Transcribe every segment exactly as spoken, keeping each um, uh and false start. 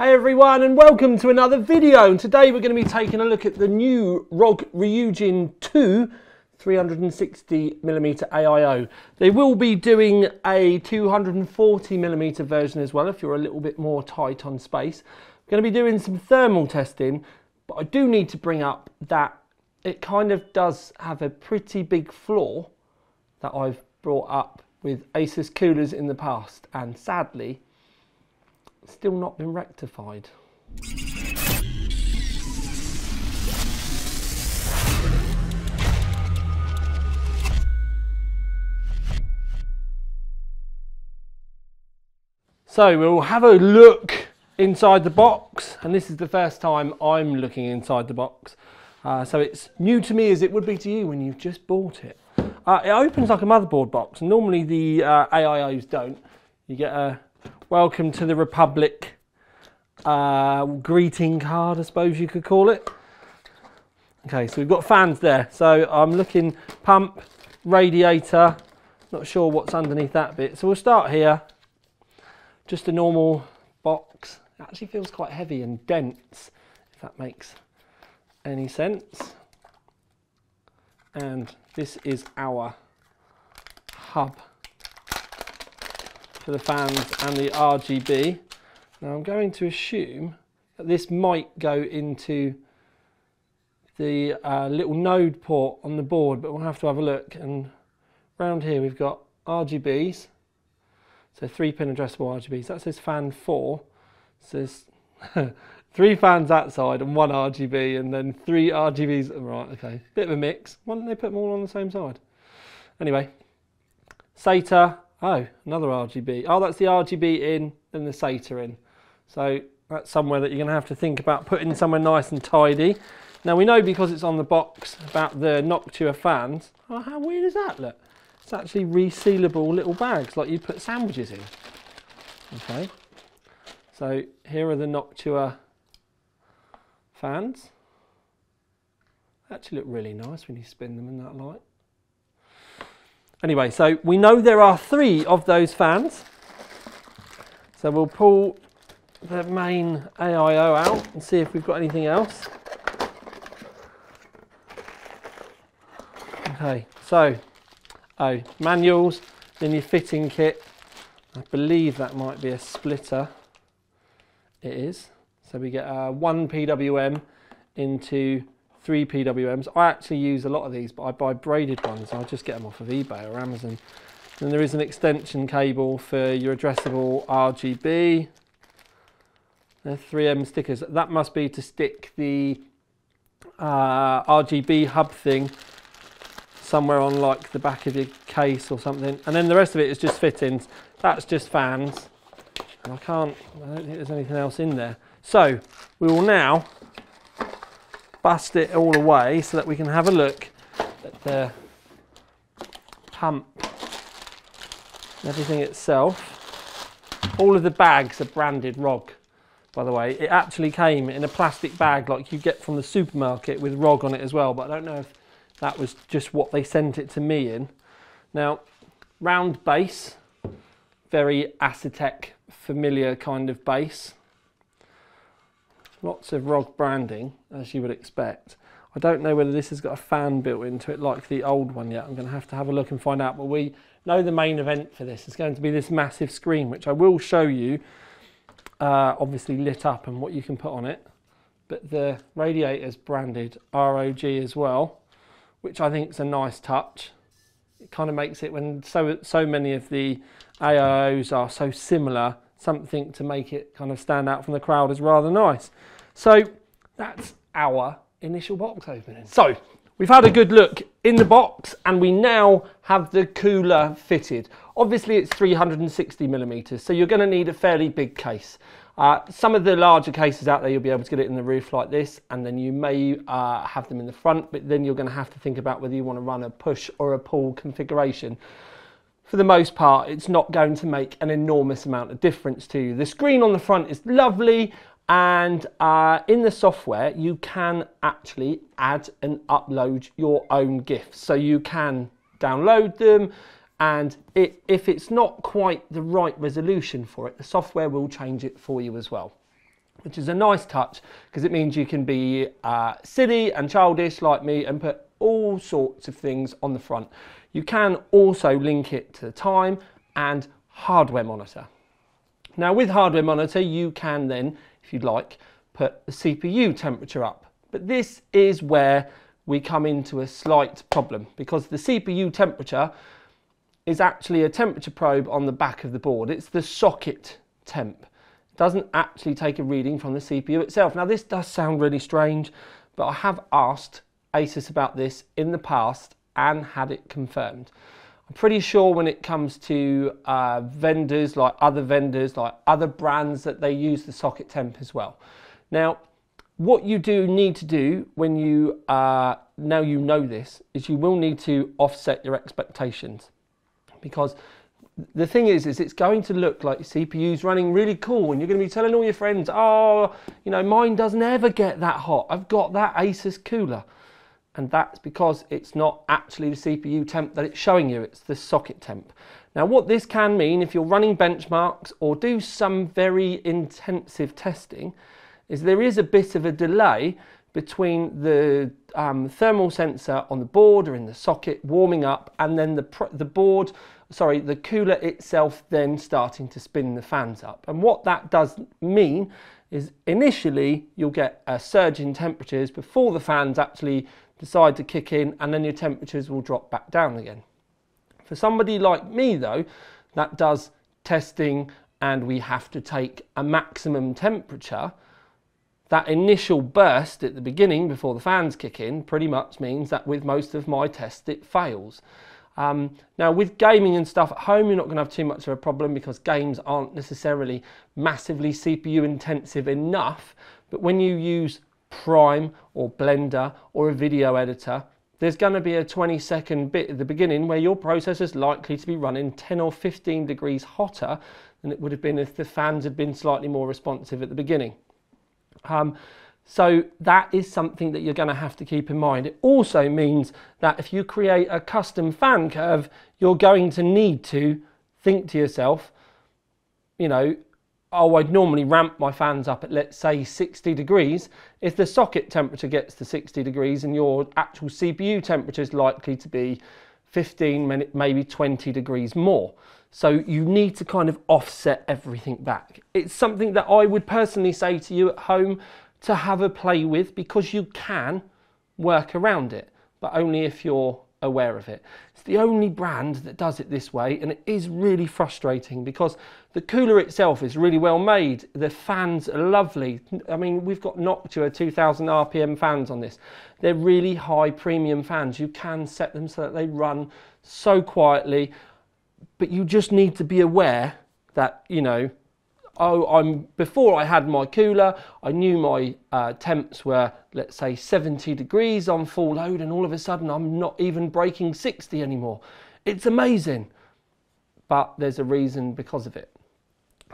Hey everyone, and welcome to another video. And today we're going to be taking a look at the new R O G Ryujin two three hundred sixty millimeter A I O. They will be doing a two hundred forty millimeter version as well if you're a little bit more tight on space. I'm going to be doing some thermal testing, but I do need to bring up that it kind of does have a pretty big flaw that I've brought up with Asus coolers in the past, and sadly still not been rectified. So we'll have a look inside the box, and this is the first time I'm looking inside the box, uh, so it's new to me as it would be to you when you've just bought it. Uh, it opens like a motherboard box, and normally the uh, A I Os don't. You get a welcome to the Republic uh, greeting card, I suppose you could call it. Okay, so we've got fans there. So I'm looking pump, radiator, not sure what's underneath that bit. So we'll start here. Just a normal box. It actually feels quite heavy and dense, if that makes any sense. And this is our hub for the fans and the R G B. Now I'm going to assume that this might go into the uh, little node port on the board, but we'll have to have a look. And round here we've got R G Bs, so three pin addressable R G Bs. That says fan four, so there's three fans that side and one R G B, and then three R G Bs. Right, okay, bit of a mix. Why didn't they put them all on the same side? Anyway, S A T A. Oh, another R G B. Oh, that's the R G B in and the S A T A in. So that's somewhere that you're going to have to think about putting somewhere nice and tidy. Now we know, because it's on the box, about the Noctua fans. Oh, how weird is that? Look, it's actually resealable little bags like you put sandwiches in. Okay, so here are the Noctua fans. They actually look really nice when you spin them in that light. Anyway, so we know there are three of those fans. So we'll pull the main A I O out and see if we've got anything else. Okay, so, oh, manuals, then your fitting kit. I believe that might be a splitter. It is. So we get uh, one P W M into three P W Ms. I actually use a lot of these, but I buy braided ones. I just get them off of eBay or Amazon. And there is an extension cable for your addressable R G B. There are three M stickers. That must be to stick the uh, R G B hub thing somewhere on like the back of your case or something. And then the rest of it is just fittings. That's just fans. And I can't, I don't think there's anything else in there. So we will now bust it all away so that we can have a look at the pump and everything itself. All of the bags are branded R O G, by the way. It actually came in a plastic bag like you get from the supermarket with R O G on it as well, but I don't know if that was just what they sent it to me in. Now, round base, very Asetek familiar kind of base. Lots of R O G branding, as you would expect. I don't know whether this has got a fan built into it like the old one yet. I'm going to have to have a look and find out. But we know the main event for this is going to be this massive screen, which I will show you, uh, obviously lit up and what you can put on it. But the radiator's branded R O G as well, which I think is a nice touch. It kind of makes it, when so, so many of the A I Os are so similar, something to make it kind of stand out from the crowd is rather nice. So that's our initial box opening. So we've had a good look in the box, and we now have the cooler fitted. Obviously it's three hundred sixty millimeters, so you're going to need a fairly big case. Uh, some of the larger cases out there, you'll be able to get it in the roof like this, and then you may uh, have them in the front, but then you're going to have to think about whether you want to run a push or a pull configuration. For the most part, it's not going to make an enormous amount of difference to you. The screen on the front is lovely, and uh, in the software, you can actually add and upload your own GIFs. So you can download them, and it, if it's not quite the right resolution for it, the software will change it for you as well. which is a nice touch because it means you can be uh, silly and childish like me and put all sorts of things on the front. You can also link it to the time and hardware monitor. Now with hardware monitor you can then, if you'd like, put the C P U temperature up. But this is where we come into a slight problem, because the C P U temperature is actually a temperature probe on the back of the board. It's the socket temp. It doesn't actually take a reading from the C P U itself. Now this does sound really strange, but I have asked Asus about this in the past and had it confirmed. I'm pretty sure when it comes to uh, vendors, like other vendors, like other brands, that they use the socket temp as well. Now, what you do need to do when you, uh, now you know this, is you will need to offset your expectations. Because the thing is, is it's going to look like your C P U's running really cool and you're going to be telling all your friends, oh, you know, mine doesn't ever get that hot. I've got that Asus cooler. And that's because it's not actually the C P U temp that it's showing you, it's the socket temp. Now what this can mean if you're running benchmarks or do some very intensive testing is there is a bit of a delay between the um, thermal sensor on the board or in the socket warming up and then the, pr the board, sorry, the cooler itself then starting to spin the fans up. And what that does mean is initially you'll get a surge in temperatures before the fans actually decide to kick in, and then your temperatures will drop back down again. For somebody like me though, that does testing and we have to take a maximum temperature, that initial burst at the beginning before the fans kick in pretty much means that with most of my tests it fails. Um, now with gaming and stuff at home you're not going to have too much of a problem because games aren't necessarily massively C P U intensive enough, but when you use Prime or Blender or a video editor, there's going to be a twenty second bit at the beginning where your processor is likely to be running ten or fifteen degrees hotter than it would have been if the fans had been slightly more responsive at the beginning. Um, so that is something that you're going to have to keep in mind. It also means that if you create a custom fan curve, you're going to need to think to yourself, you know, oh, I'd normally ramp my fans up at, let's say, sixty degrees. If the socket temperature gets to sixty degrees and your actual C P U temperature is likely to be fifteen, maybe twenty degrees more. So you need to kind of offset everything back. It's something that I would personally say to you at home to have a play with, because you can work around it, but only if you're aware of it. It's the only brand that does it this way, and it is really frustrating because the cooler itself is really well made, the fans are lovely. I mean, we've got Noctua two thousand R P M fans on this. They're really high premium fans. You can set them so that they run so quietly, but you just need to be aware that, you know, oh, I'm before I had my cooler, I knew my uh, temps were, let's say, seventy degrees on full load, and all of a sudden I'm not even breaking sixty anymore. It's amazing, but there's a reason because of it.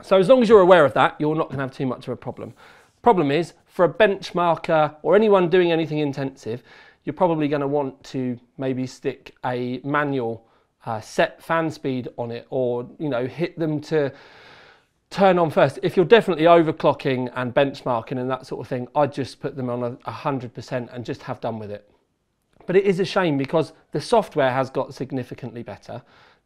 So as long as you're aware of that, you're not going to have too much of a problem. Problem is, for a benchmarker or anyone doing anything intensive, you're probably going to want to maybe stick a manual uh, set fan speed on it, or, you know, hit them to turn on first. If you're definitely overclocking and benchmarking and that sort of thing, I'd just put them on one hundred percent and just have done with it. But it is a shame because the software has got significantly better.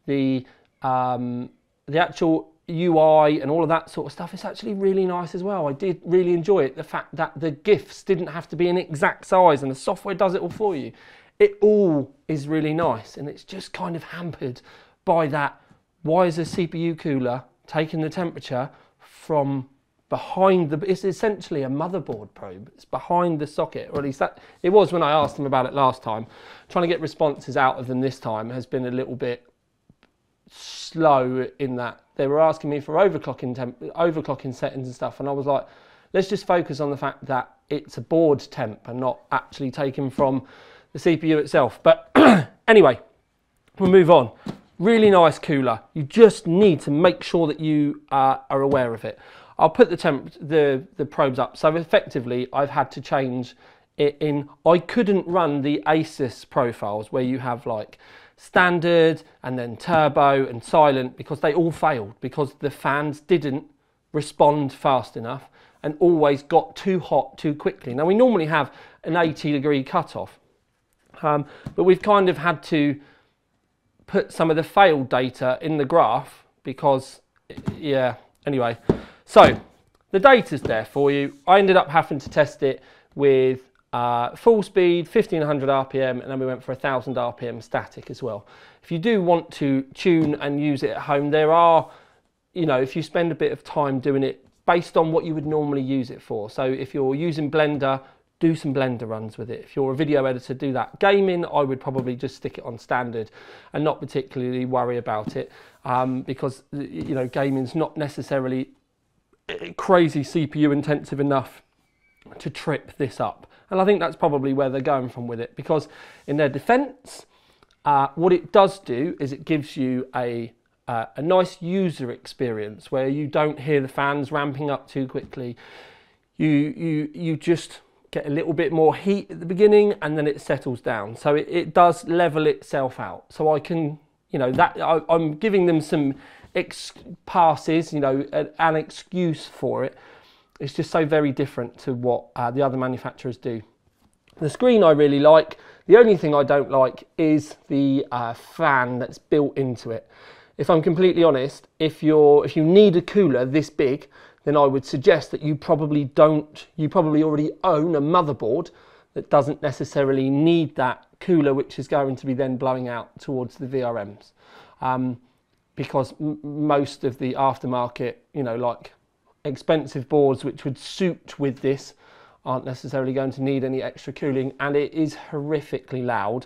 The, um, the actual U I and all of that sort of stuff is actually really nice as well. I did really enjoy it. The fact that the GIFs didn't have to be an exact size and the software does it all for you. It all is really nice, and it's just kind of hampered by that. Why is a C P U cooler taking the temperature from behind the, it's essentially a motherboard probe, it's behind the socket, or at least that, it was when I asked them about it last time. Trying to get responses out of them this time has been a little bit slow in that they were asking me for overclocking, temp, overclocking settings and stuff, and I was like, let's just focus on the fact that it's a board temp and not actually taken from the C P U itself. But anyway, we'll move on. Really nice cooler. You just need to make sure that you uh, are aware of it. I'll put the, temp the, the probes up. So effectively, I've had to change it in. I couldn't run the Asus profiles where you have like standard and then turbo and silent, because they all failed because the fans didn't respond fast enough and always got too hot too quickly. Now we normally have an eighty degree cutoff, um, but we've kind of had to put some of the failed data in the graph because, yeah, anyway. So the data's there for you. I ended up having to test it with uh, full speed, fifteen hundred R P M, and then we went for one thousand R P M static as well. If you do want to tune and use it at home, there are, you know, if you spend a bit of time doing it, based on what you would normally use it for. So if you're using Blender, do some Blender runs with it. If you're a video editor, do that. Gaming, I would probably just stick it on standard and not particularly worry about it, um, because, you know, gaming's not necessarily crazy C P U intensive enough to trip this up. And I think that's probably where they're going from with it, because in their defense, uh, what it does do is it gives you a Uh, a nice user experience where you don't hear the fans ramping up too quickly. You, you, you just get a little bit more heat at the beginning and then it settles down. So it, it does level itself out. So I can, you know, that I, I'm giving them some ex passes, you know, an, an excuse for it. It's just so very different to what uh, the other manufacturers do. The screen I really like. The only thing I don't like is the uh, fan that's built into it. If I'm completely honest, if you're if you need a cooler this big, then I would suggest that you probably don't, you probably already own a motherboard that doesn't necessarily need that cooler, which is going to be then blowing out towards the V R Ms, um, because m most of the aftermarket, you know, like expensive boards which would suit with this, aren't necessarily going to need any extra cooling, and it is horrifically loud.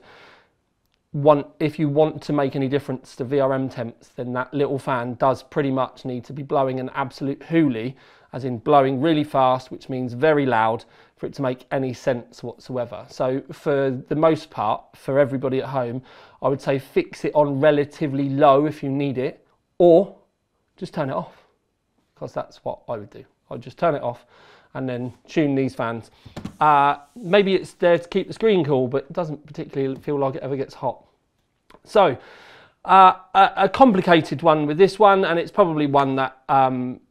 One, if you want to make any difference to V R M temps, then that little fan does pretty much need to be blowing an absolute hoolie, as in blowing really fast, which means very loud, for it to make any sense whatsoever. So for the most part, for everybody at home, I would say fix it on relatively low if you need it, or just turn it off, because that's what I would do. I'd just turn it off and then tune these fans. Uh, maybe it's there to keep the screen cool, but it doesn't particularly feel like it ever gets hot. So uh, a, a complicated one with this one, and it's probably one that um,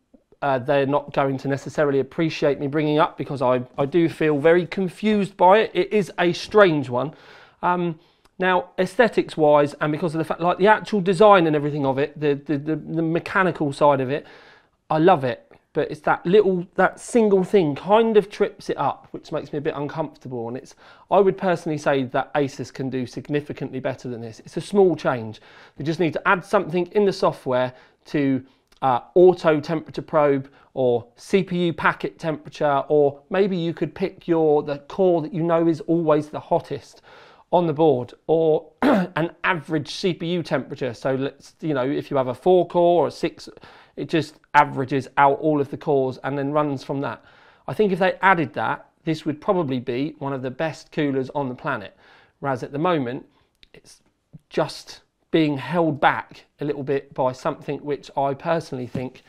uh, they're not going to necessarily appreciate me bringing up, because I, I do feel very confused by it. It is a strange one. Um, now, aesthetics wise, and because of the fact, like the actual design and everything of it, the, the, the, the mechanical side of it, I love it. But it's that little, that single thing kind of trips it up, which makes me a bit uncomfortable. And it's, I would personally say that Asus can do significantly better than this. It's a small change. They just need to add something in the software to uh, auto temperature probe or C P U packet temperature, or maybe you could pick your, the core that you know is always the hottest on the board, or an average C P U temperature. So let's, you know, if you have a four core or a six, it just averages out all of the cores and then runs from that. I think if they added that, this would probably be one of the best coolers on the planet. Whereas at the moment, it's just being held back a little bit by something which I personally think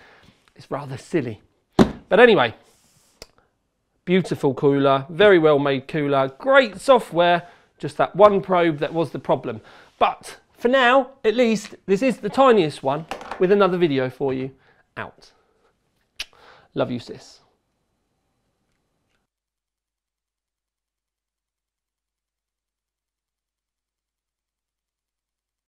is rather silly. But anyway, beautiful cooler, very well made cooler, great software, just that one probe that was the problem. But for now, at least, this is the tiniest one, with another video for you out. Love you, sis.